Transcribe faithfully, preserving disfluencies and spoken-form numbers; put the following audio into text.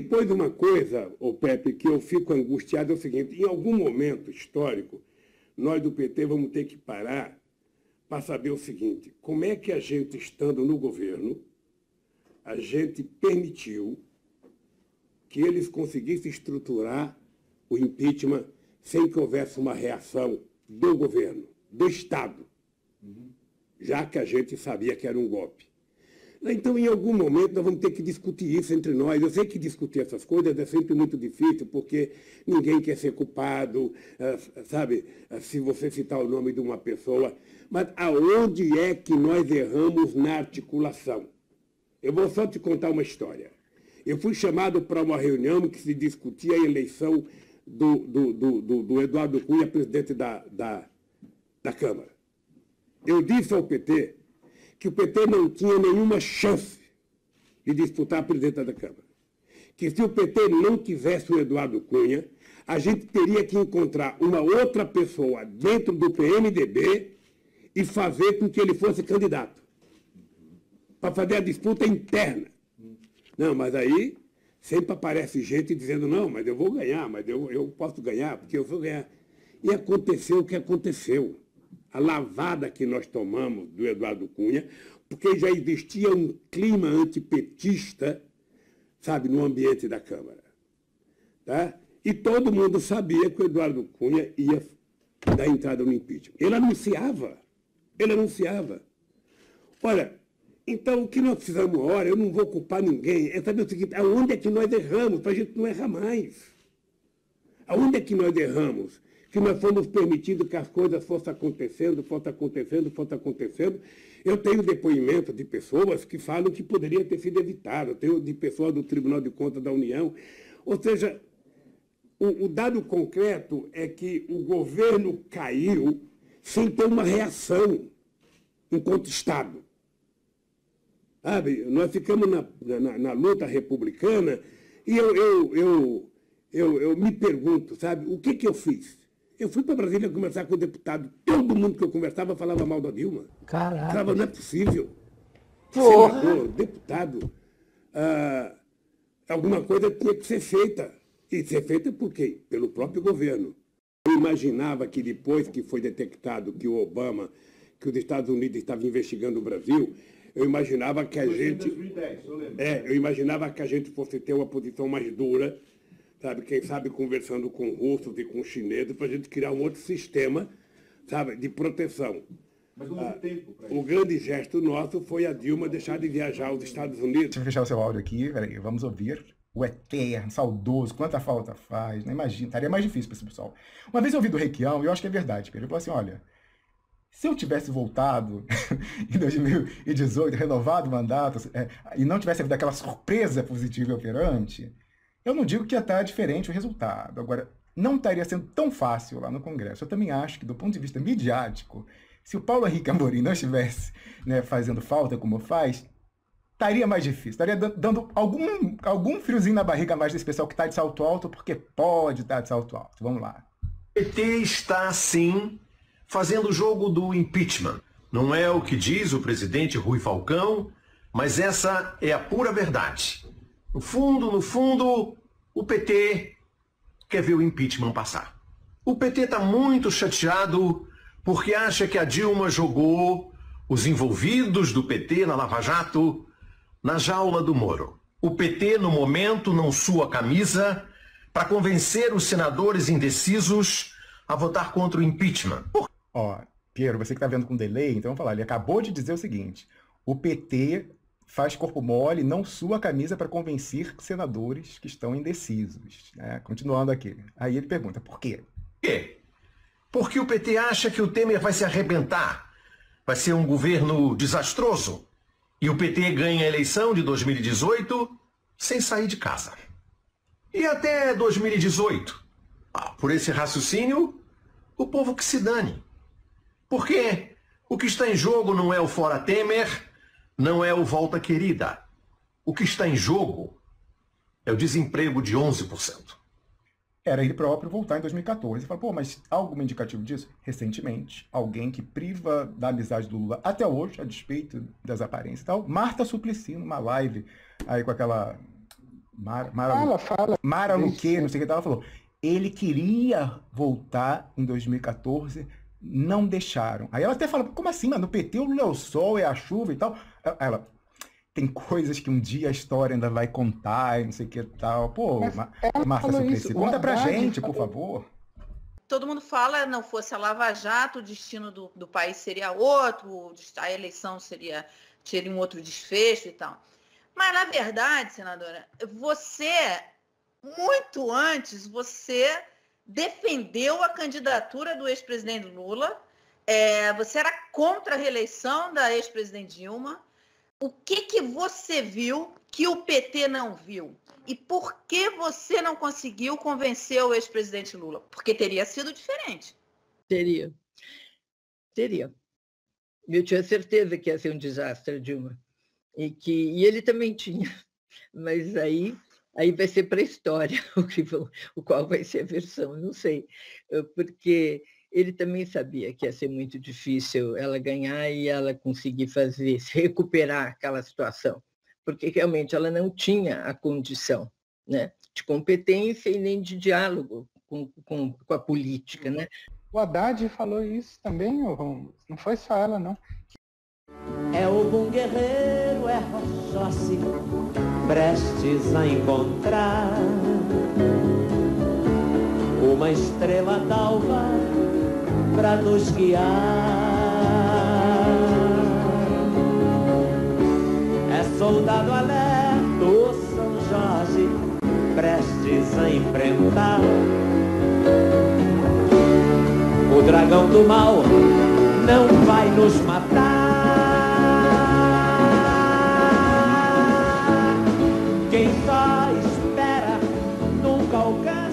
depois, uma coisa, ô Pepe, que eu fico angustiado é o seguinte: em algum momento histórico, nós do P T vamos ter que parar para saber o seguinte, como é que a gente, estando no governo, a gente permitiu que eles conseguissem estruturar o impeachment sem que houvesse uma reação do governo, do Estado, uhum. já que a gente sabia que era um golpe. Então, em algum momento, nós vamos ter que discutir isso entre nós. Eu sei que discutir essas coisas é sempre muito difícil, porque ninguém quer ser culpado, sabe, se você citar o nome de uma pessoa. Mas aonde é que nós erramos na articulação? Eu vou só te contar uma história. Eu fui chamado para uma reunião que se discutia a eleição do, do, do, do, do Eduardo Cunha, presidente da, da, da Câmara. Eu disse ao P T que o P T não tinha nenhuma chance de disputar a presidência da Câmara. Que se o P T não tivesse o Eduardo Cunha, a gente teria que encontrar uma outra pessoa dentro do P M D B e fazer com que ele fosse candidato, para fazer a disputa interna. Não, mas aí sempre aparece gente dizendo, não, mas eu vou ganhar, mas eu, eu posso ganhar, porque eu vou ganhar. E aconteceu o que aconteceu. A lavada que nós tomamos do Eduardo Cunha, porque já existia um clima antipetista, sabe, no ambiente da Câmara. Tá? E todo mundo sabia que o Eduardo Cunha ia dar entrada no impeachment. Ele anunciava, ele anunciava. Olha, então o que nós precisamos agora, eu não vou culpar ninguém, é saber o seguinte, aonde é que nós erramos, para a gente não errar mais? Aonde é que nós erramos? Que nós fomos permitindo que as coisas fossem acontecendo, fossem acontecendo, fossem acontecendo. Eu tenho depoimento de pessoas que falam que poderia ter sido evitado. Eu tenho de pessoas do Tribunal de Contas da União. Ou seja, o, o dado concreto é que o governo caiu sem ter uma reação enquanto Estado. Sabe? Nós ficamos na, na, na luta republicana e eu, eu, eu, eu, eu me pergunto, sabe, o que, que eu fiz? Eu fui para Brasília conversar com o deputado. Todo mundo que eu conversava falava mal da Dilma. Caraca. Falava, não é possível. Porra. Senador, deputado, ah, alguma coisa tinha que ser feita. E ser feita por quem? Pelo próprio governo. Eu imaginava que depois que foi detectado que o Obama, que os Estados Unidos estavam investigando o Brasil, eu imaginava que a gente... dois mil e dez, eu lembro. É, eu imaginava que a gente fosse ter uma posição mais dura, sabe, quem sabe conversando com russos e com chineses, para a gente criar um outro sistema, sabe, de proteção. Mas não houve tempo para isso. O grande gesto nosso foi a Dilma deixar de viajar aos Estados Unidos. Deixa eu fechar o seu áudio aqui, peraí, vamos ouvir o eterno, saudoso, quanta falta faz, não imagina, estaria mais difícil para esse pessoal. Uma vez eu ouvi do Requião, e eu acho que é verdade, Pedro, ele falou assim, olha, se eu tivesse voltado em dois mil e dezoito, renovado o mandato, é, e não tivesse havido aquela surpresa positiva e operante, eu não digo que ia estar diferente o resultado. Agora, não estaria sendo tão fácil lá no Congresso. Eu também acho que, do ponto de vista midiático, se o Paulo Henrique Amorim não estivesse, né, fazendo falta como faz, estaria mais difícil. Estaria dando algum, algum friozinho na barriga mais desse pessoal que está de salto alto, porque pode estar de salto alto. Vamos lá. O P T está, sim, fazendo o jogo do impeachment. Não é o que diz o presidente Rui Falcão, mas essa é a pura verdade. No fundo, no fundo, o P T quer ver o impeachment passar. O P T está muito chateado porque acha que a Dilma jogou os envolvidos do P T na Lava Jato na jaula do Moro. O P T, no momento, não sua camisa para convencer os senadores indecisos a votar contra o impeachment. Ó, oh, Piero, você que está vendo com delay, então vamos falar. Ele acabou de dizer o seguinte, o P T... faz corpo mole, não sua camisa para convencer senadores que estão indecisos. Né? Continuando aqui. Aí ele pergunta, por quê? Por quê? Porque o P T acha que o Temer vai se arrebentar, vai ser um governo desastroso. E o P T ganha a eleição de dois mil e dezoito sem sair de casa. E até dois mil e dezoito, por esse raciocínio, o povo que se dane. Porque o que está em jogo não é o fora Temer, não é o volta querida. O que está em jogo é o desemprego de onze por cento. Era ele próprio voltar em dois mil e quatorze. Fala, pô, mas há algum indicativo disso? Recentemente, alguém que priva da amizade do Lula até hoje, a despeito das aparências e tal, Marta Suplicy, numa live aí com aquela Mara, Mara, fala, fala. Mara Luque, não sei o que, ela falou. Ele queria voltar em dois mil e quatorze, não deixaram. Aí ela até fala, como assim, mano? No P T o Lula é o sol, é a chuva e tal. Ela, tem coisas que um dia a história ainda vai contar e não sei o que e tal. Pô, Marta Suplicy, conta pra gente, por favor. Todo mundo fala, não fosse a Lava Jato, o destino do, do país seria outro, a eleição seria, teria um outro desfecho e tal. Mas, na verdade, senadora, você, muito antes, você defendeu a candidatura do ex-presidente Lula, é, você era contra a reeleição da ex-presidente Dilma. O que, que você viu que o P T não viu? E por que você não conseguiu convencer o ex-presidente Lula? Porque teria sido diferente. Teria. Teria. Eu tinha certeza que ia ser um desastre, Dilma. E, que, e ele também tinha, mas aí, aí vai ser para a história o, que vão, o qual vai ser a versão, não sei, porque ele também sabia que ia ser muito difícil ela ganhar e ela conseguir fazer, se recuperar aquela situação, porque realmente ela não tinha a condição, né, de competência e nem de diálogo com, com, com a política. Né? O Haddad falou isso também, não foi só ela, não. É o bom guerreiro, é Rojosse, prestes a encontrar uma estrela d'alva pra nos guiar. É soldado alerta, o São Jorge, prestes a enfrentar o dragão do mal, não vai nos matar. Quem só espera nunca alcança.